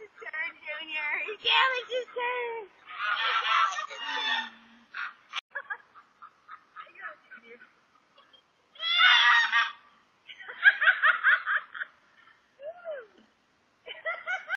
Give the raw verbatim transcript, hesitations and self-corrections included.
Alex's turn, Junior. It's Alex's turn. It's Alex's turn.